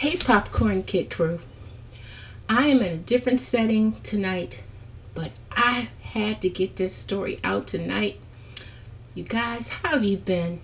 Hey Popcorn Kid Crew, I am in a different setting tonight, but I had to get this story out tonight. You guys, how have you been?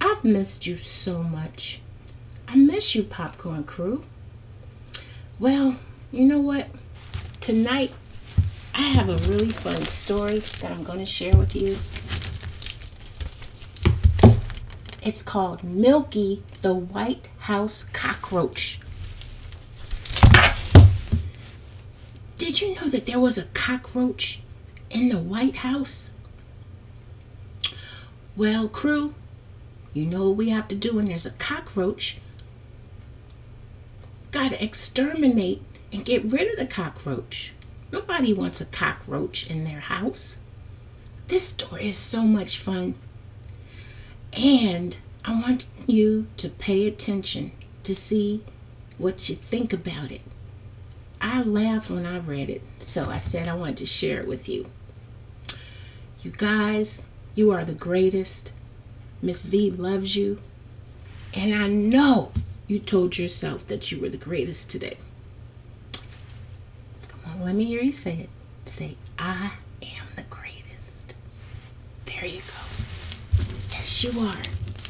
I've missed you so much. I miss you, Popcorn Crew. Well, you know what? Tonight, I have a really fun story that I'm going to share with you. It's called Milky the White House Cockroach. Did you know that there was a cockroach in the White House? Well, crew, you know what we have to do when there's a cockroach. Gotta exterminate and get rid of the cockroach. Nobody wants a cockroach in their house. This story is so much fun. And I want you to pay attention to see what you think about it. I laughed when I read it, so I said I wanted to share it with you. You guys, you are the greatest. Miss V loves you. And I know you told yourself that you were the greatest today. Come on, let me hear you say it. Say, I am the greatest. There you go. Yes, you are.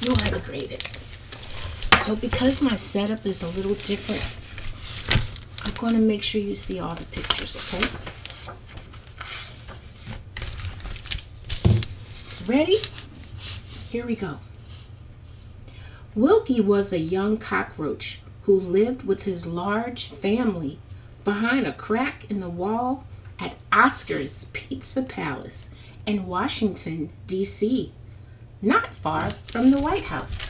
You are the greatest. So because my setup is a little different, I'm going to make sure you see all the pictures, okay? Ready? Here we go. Wilky was a young cockroach who lived with his large family behind a crack in the wall at Oscar's Pizza Palace in Washington, D.C., not far from the White House.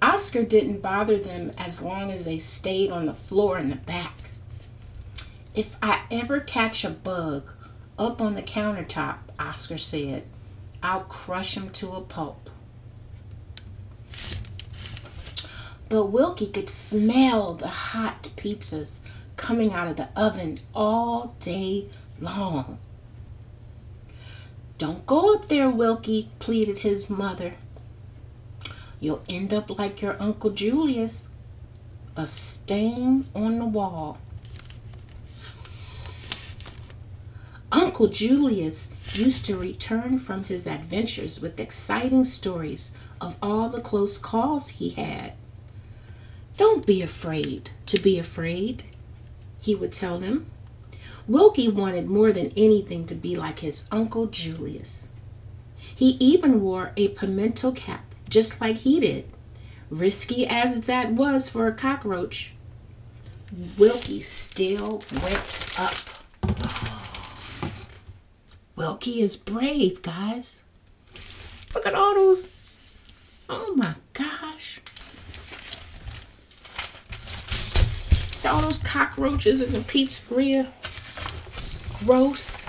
Oscar didn't bother them as long as they stayed on the floor in the back. If I ever catch a bug up on the countertop, Oscar said, I'll crush him to a pulp. But Wilky could smell the hot pizzas coming out of the oven all day long. Don't go up there, Wilky, pleaded his mother. You'll end up like your Uncle Julius, a stain on the wall. Uncle Julius used to return from his adventures with exciting stories of all the close calls he had. Don't be afraid to be afraid, he would tell them. Wilky wanted more than anything to be like his Uncle Julius. He even wore a pimento cap, just like he did, risky as that was for a cockroach. Wilky still went up. Wilky is brave, guys. Look at all those. Oh my gosh. All those cockroaches in the pizzeria. Gross.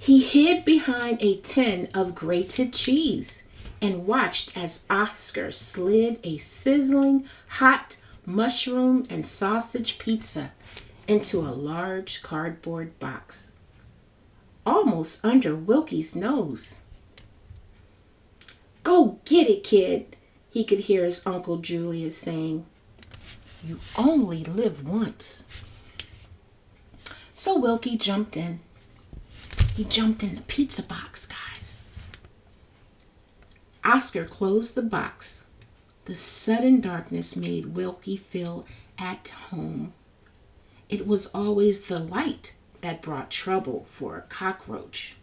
He hid behind a tin of grated cheese and watched as Oscar slid a sizzling hot mushroom and sausage pizza into a large cardboard box, almost under Wilky's nose. Go get it, kid, he could hear his Uncle Julius saying. You only live once. So Wilky jumped in. He jumped in the pizza box, guys. Oscar closed the box. The sudden darkness made Wilky feel at home. It was always the light that brought trouble for a cockroach.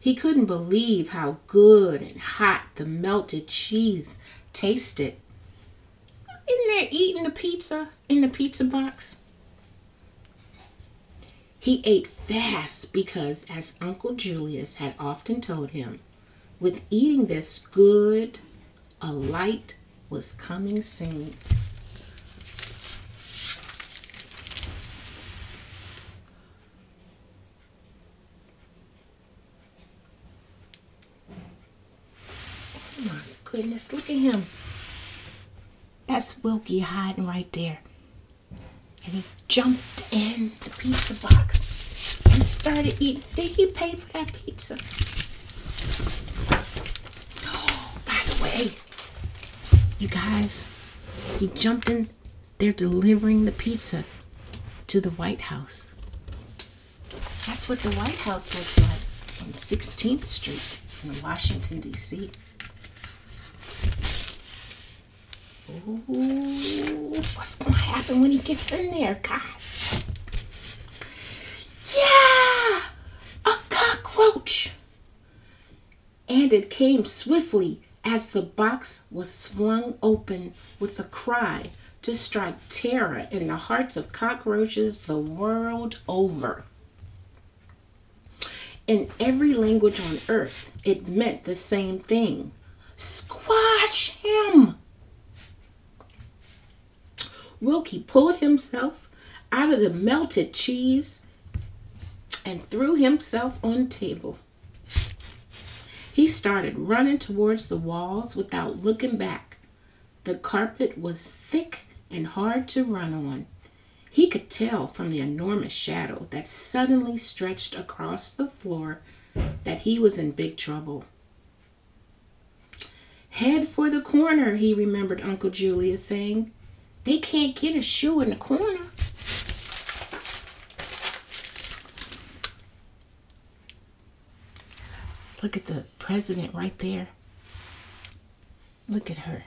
He couldn't believe how good and hot the melted cheese tasted. In there eating the pizza in the pizza box. He ate fast because, as Uncle Julius had often told him, with eating this good, a light was coming soon. Oh my goodness, look at him. That's Wilky hiding right there. And he jumped in the pizza box and started eating. Did he pay for that pizza? Oh, by the way, you guys, he jumped in. They're delivering the pizza to the White House. That's what the White House looks like on 16th Street in Washington, D.C. Ooh, what's going to happen when he gets in there, guys? Yeah! A cockroach! And it came swiftly as the box was flung open with a cry to strike terror in the hearts of cockroaches the world over. In every language on earth, it meant the same thing. Squash him! Wilky pulled himself out of the melted cheese and threw himself on the table. He started running towards the walls without looking back. The carpet was thick and hard to run on. He could tell from the enormous shadow that suddenly stretched across the floor that he was in big trouble. "Head for the corner," he remembered Uncle Julius saying. "They can't get a shoe in the corner." Look at the president right there. Look at her.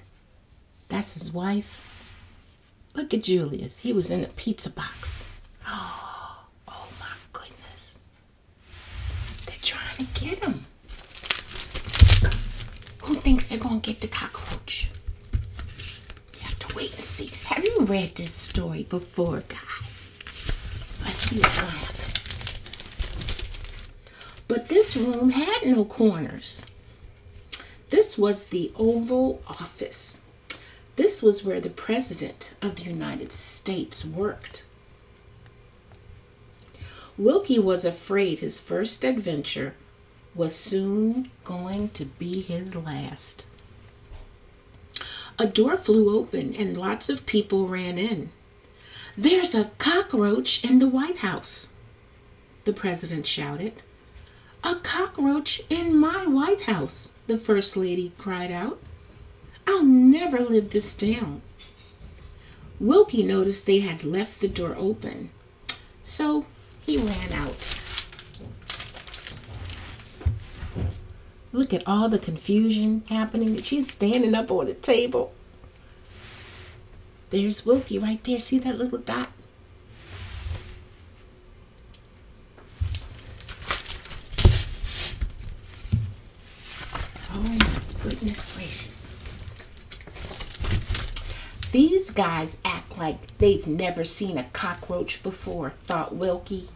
That's his wife. Look at Julius. He was in a pizza box. Oh my goodness. They're trying to get him. Who thinks they're going to get the cockroach? You have to wait and see. Have you read this story before, guys? Let's see what's going to happen. But this room had no corners. This was the Oval Office. This was where the President of the United States worked. Wilky was afraid his first adventure was soon going to be his last. A door flew open and lots of people ran in. "There's a cockroach in the White House," the President shouted. "A cockroach in my White House," the First Lady cried out. "I'll never live this down." Wilky noticed they had left the door open, so he ran out. Look at all the confusion happening. She's standing up on the table. There's Wilky right there. See that little dot? Oh my goodness gracious. "These guys act like they've never seen a cockroach before," thought Wilky.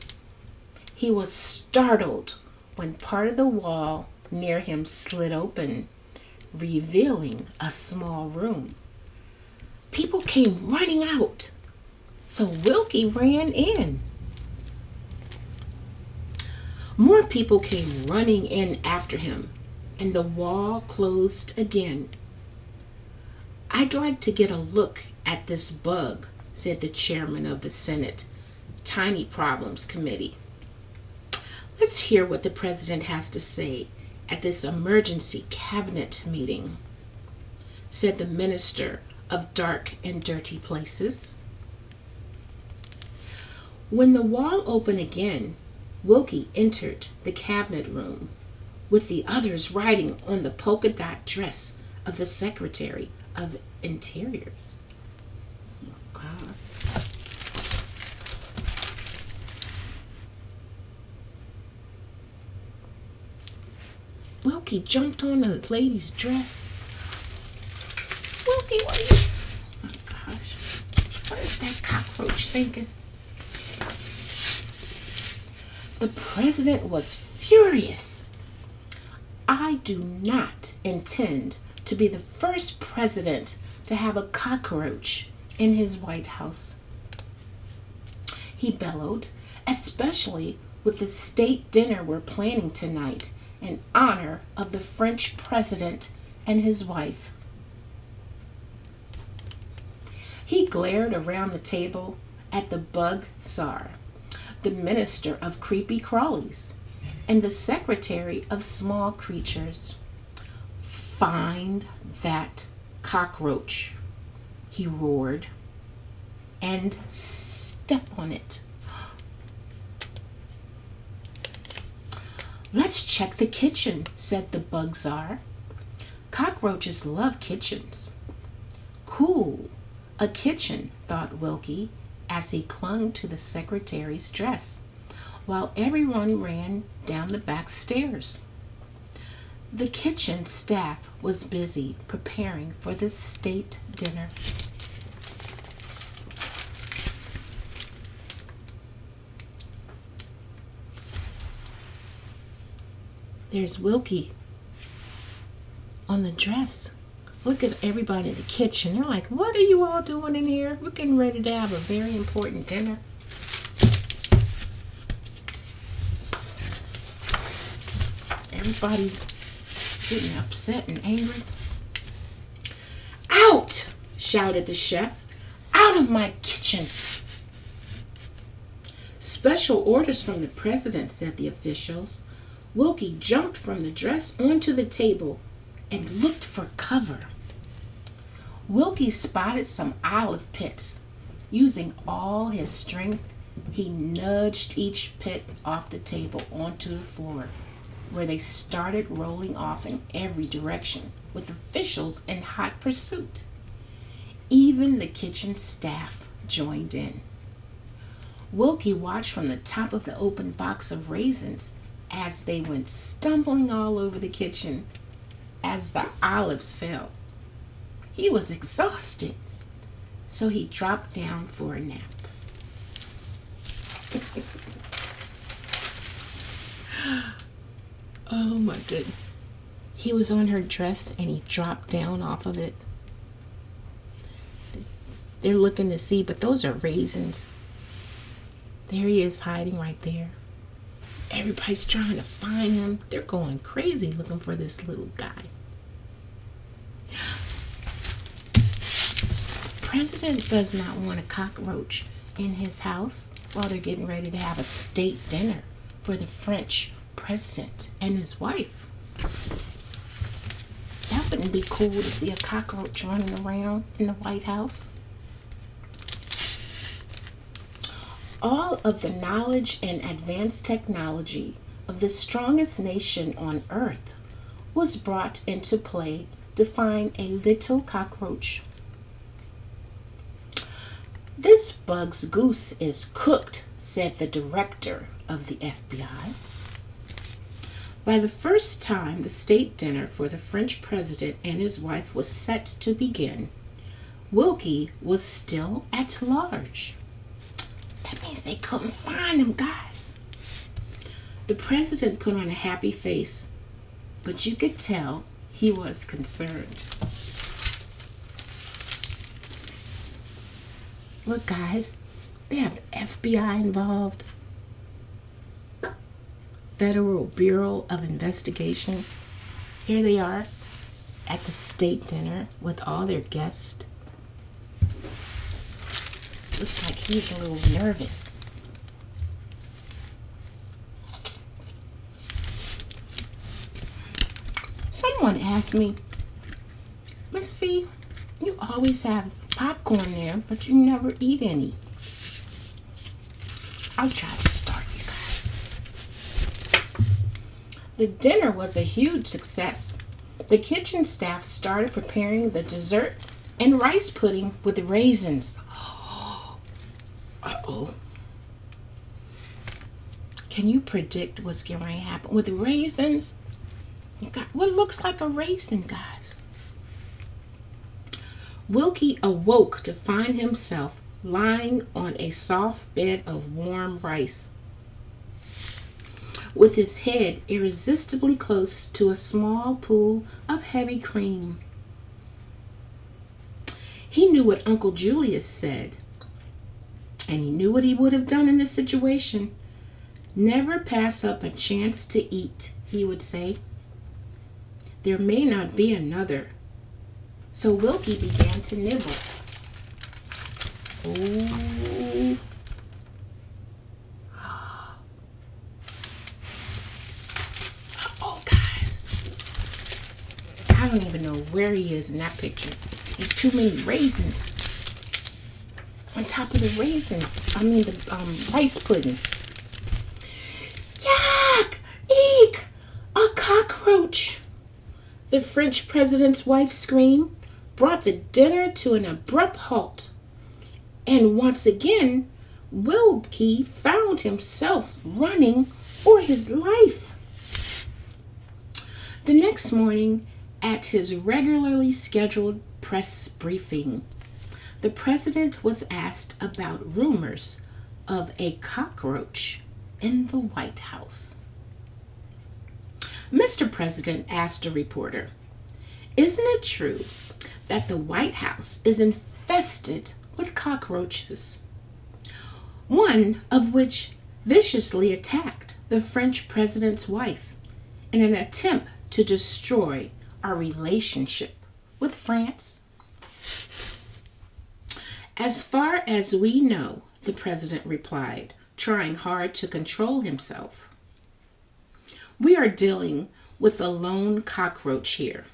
He was startled when part of the wall near him slid open, revealing a small room. People came running out, so Wilky ran in. More people came running in after him, and the wall closed again. "I'd like to get a look at this bug," said the chairman of the Senate Tiny Problems Committee. "Let's hear what the president has to say at this emergency cabinet meeting," said the Minister of Dark and Dirty Places. When the wall opened again, Wilky entered the cabinet room with the others riding on the polka dot dress of the Secretary of Interiors. Oh, God. Wilky jumped on the lady's dress. Wilky, what are you? Oh my gosh. What is that cockroach thinking? The president was furious. "I do not intend to be the first president to have a cockroach in his White House," he bellowed, "especially with the state dinner we're planning tonight in honor of the French president and his wife." He glared around the table at the bug czar, the minister of creepy crawlies, and the secretary of small creatures. "Find that cockroach," he roared, "and step on it. Let's check the kitchen," said the bug czar. Cockroaches love kitchens. Cool, a kitchen, thought Wilky as he clung to the secretary's dress, while everyone ran down the back stairs. The kitchen staff was busy preparing for the state dinner. There's Wilky on the dress. Look at everybody in the kitchen. They're like, "What are you all doing in here? We're getting ready to have a very important dinner." Everybody's getting upset and angry. "Out!" shouted the chef. "Out of my kitchen!" "Special orders from the president," said the officials. Wilky jumped from the dress onto the table and looked for cover. Wilky spotted some olive pits. Using all his strength, he nudged each pit off the table onto the floor, where they started rolling off in every direction, with officials in hot pursuit. Even the kitchen staff joined in. Wilky watched from the top of the open box of raisins as they went stumbling all over the kitchen as the olives fell. He was exhausted, so he dropped down for a nap. Oh my goodness. He was on her dress and he dropped down off of it. They're looking to see, but those are raisins. There he is hiding right there. Everybody's trying to find him. They're going crazy looking for this little guy. The president does not want a cockroach in his house while they're getting ready to have a state dinner for the French president and his wife. That wouldn't be cool to see a cockroach running around in the White House. All of the knowledge and advanced technology of the strongest nation on earth was brought into play to find a little cockroach. "This bug's goose is cooked," said the director of the FBI. By the first time the state dinner for the French president and his wife was set to begin, Wilky was still at large. That means they couldn't find him, guys. The president put on a happy face, but you could tell he was concerned. Look, guys, they have FBI involved. Federal Bureau of Investigation. Here they are at the state dinner with all their guests. Looks like he's a little nervous. Someone asked me, "Miss V, you always have popcorn there, but you never eat any." I'll try to start. The dinner was a huge success. The kitchen staff started preparing the dessert and rice pudding with raisins. Uh-oh. Can you predict what's going to happen? With raisins, you got what looks like a raisin, guys. Wilky awoke to find himself lying on a soft bed of warm rice, with his head irresistibly close to a small pool of heavy cream. He knew what Uncle Julius said, and he knew what he would have done in this situation. "Never pass up a chance to eat," he would say. "There may not be another." So Wilky began to nibble. Ooh. Oh, guys. I don't even know where he is in that picture. There's too many raisins. On top of the raisins. I mean the rice pudding. Yuck! Eek! A cockroach! The French president's wife screamed, brought the dinner to an abrupt halt. And once again, Wilky found himself running for his life. The next morning, at his regularly scheduled press briefing, the president was asked about rumors of a cockroach in the White House. Mr. President asked a reporter, "Isn't it true that the White House is infested with cockroaches, one of which viciously attacked the French president's wife in an attempt to destroy our relationship with France?" "As far as we know," the president replied, trying hard to control himself, "we are dealing with a lone cockroach here.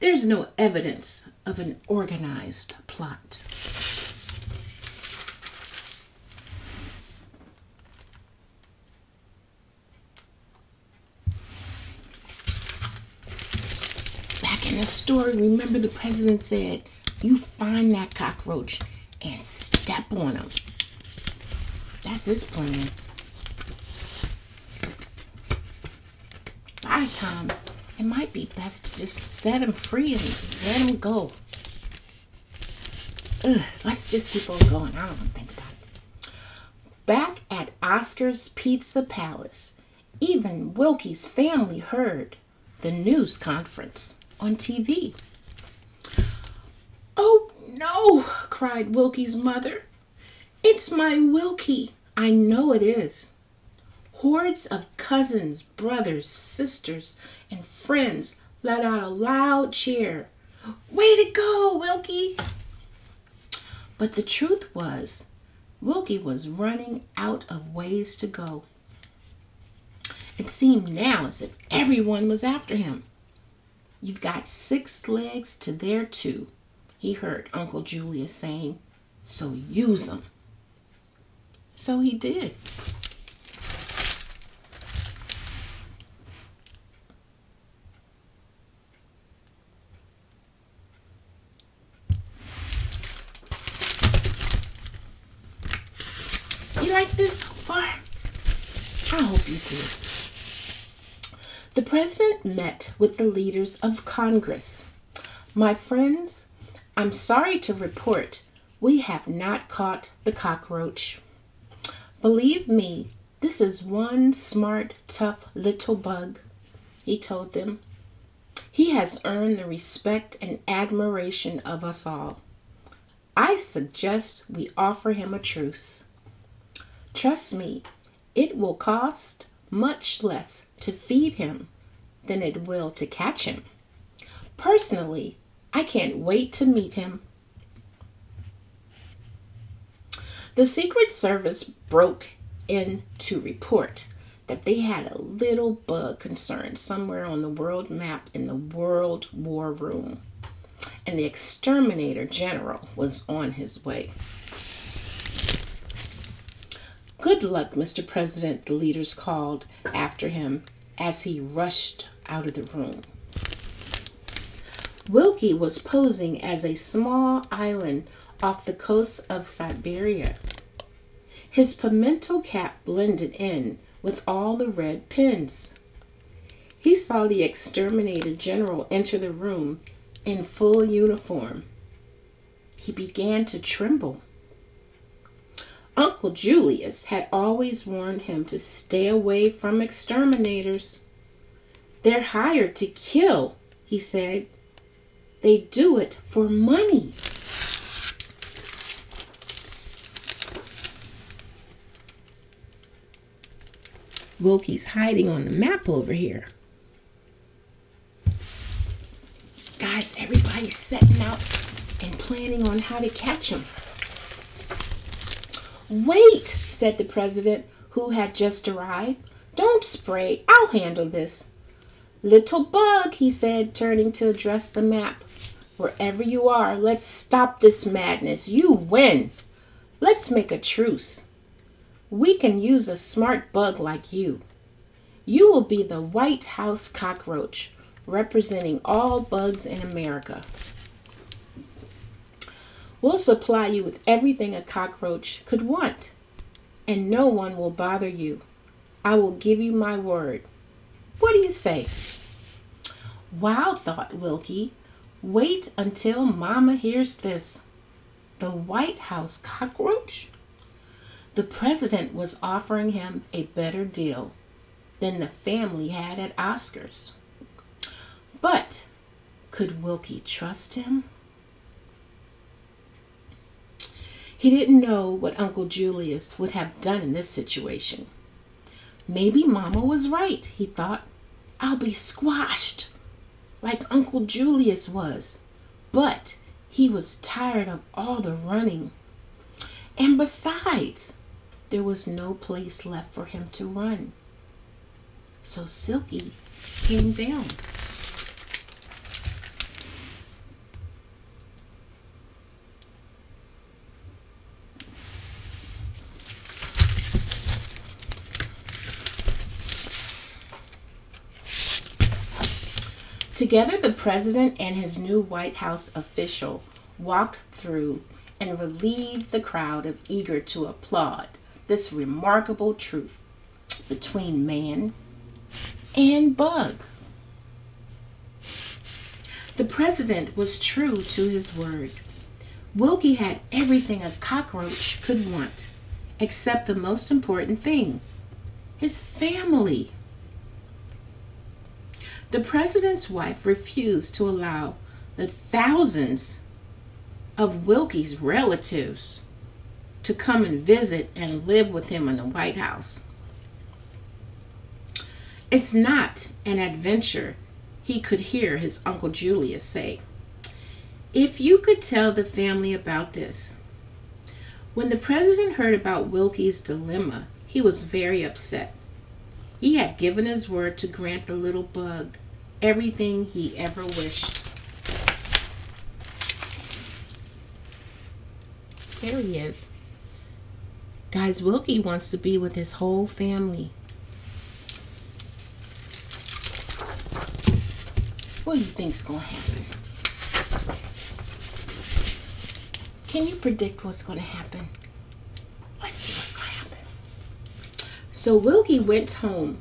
There's no evidence of an organized plot." Back in the story, remember the president said, "You find that cockroach and step on him." That's his plan. 5 times. It might be best to just set him free and let him go. Ugh, let's just keep on going. I don't want to think about it. Back at Oscar's Pizza Palace, even Wilky's family heard the news conference on TV. "Oh no," cried Wilky's mother. "It's my Wilky." "I know it is." Hordes of cousins, brothers, sisters, and friends let out a loud cheer. "Way to go, Wilky!" But the truth was, Wilky was running out of ways to go. It seemed now as if everyone was after him. "You've got 6 legs to their 2, he heard Uncle Julius saying, "so use them." So he did. This so far? I hope you do. The president met with the leaders of Congress. "My friends, I'm sorry to report we have not caught the cockroach. Believe me, this is one smart, tough little bug," he told them. "He has earned the respect and admiration of us all. I suggest we offer him a truce. Trust me, it will cost much less to feed him than it will to catch him. Personally, I can't wait to meet him." The Secret Service broke in to report that they had a little bug concern somewhere on the world map in the World War Room, and the Exterminator General was on his way. "Good luck, Mr. President," the leaders called after him as he rushed out of the room. Wilky was posing as a small island off the coast of Siberia. His pimento cap blended in with all the red pins. He saw the Exterminator General enter the room in full uniform. He began to tremble. Uncle Julius had always warned him to stay away from exterminators. "They're hired to kill," he said. "They do it for money." Wilky's hiding on the map over here. Guys, everybody's setting out and planning on how to catch him. "Wait," said the president, who had just arrived. "Don't spray. I'll handle this. Little bug," he said, turning to address the map. "Wherever you are, let's stop this madness. You win. Let's make a truce. We can use a smart bug like you. You will be the White House cockroach, representing all bugs in America. We'll supply you with everything a cockroach could want, and no one will bother you. I will give you my word. What do you say?" Wow, thought Wilky. Wait until Mama hears this. The White House cockroach? The president was offering him a better deal than the family had at Oscar's. But could Wilky trust him? He didn't know what Uncle Julius would have done in this situation. Maybe Mama was right, he thought. I'll be squashed like Uncle Julius was. But he was tired of all the running. And besides, there was no place left for him to run. So Silky came down. Together, the president and his new White House official walked through and relieved the crowd of eager to applaud this remarkable truth between man and bug. The president was true to his word. Wilky had everything a cockroach could want, except the most important thing, his family. The president's wife refused to allow the thousands of Wilky's relatives to come and visit and live with him in the White House. It's not an adventure, he could hear his Uncle Julius say. If you could tell the family about this. When the president heard about Wilky's dilemma, he was very upset. He had given his word to grant the little bug everything he ever wished. There he is. Guys, Wilky wants to be with his whole family. What do you think's going to happen? Can you predict what's going to happen? Let's see what's going to happen. So Wilky went home,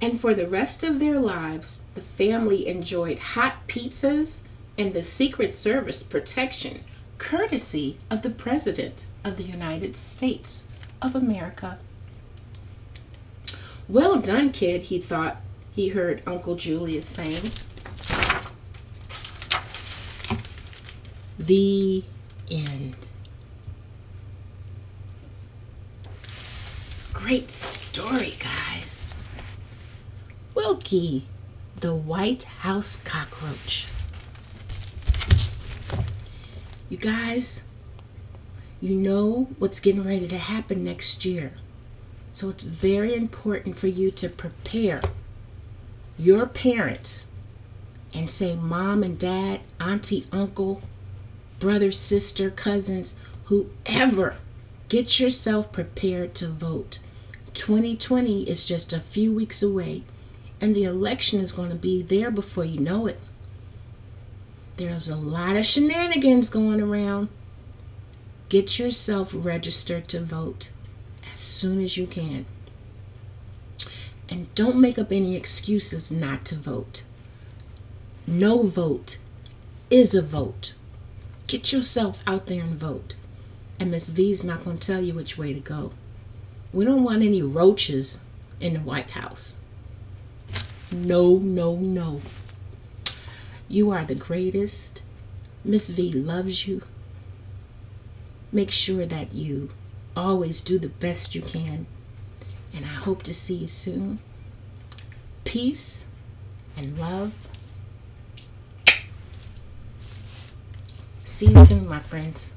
and for the rest of their lives, the family enjoyed hot pizzas and the Secret Service protection, courtesy of the President of the United States of America. Well done, kid, he thought he heard Uncle Julius saying. The end. Great story, guys. Wilky, the White House cockroach. You guys, you know what's getting ready to happen next year. So it's very important for you to prepare your parents and say mom and dad, auntie, uncle, brother, sister, cousins, whoever. Get yourself prepared to vote. 2020 is just a few weeks away, and the election is going to be there before you know it. There's a lot of shenanigans going around. Get yourself registered to vote as soon as you can. And don't make up any excuses not to vote. No vote is a vote. Get yourself out there and vote. And Miss V's not going to tell you which way to go. We don't want any roaches in the White House. No, no, no. You are the greatest. Miss V loves you. Make sure that you always do the best you can. And I hope to see you soon. Peace and love. See you soon, my friends.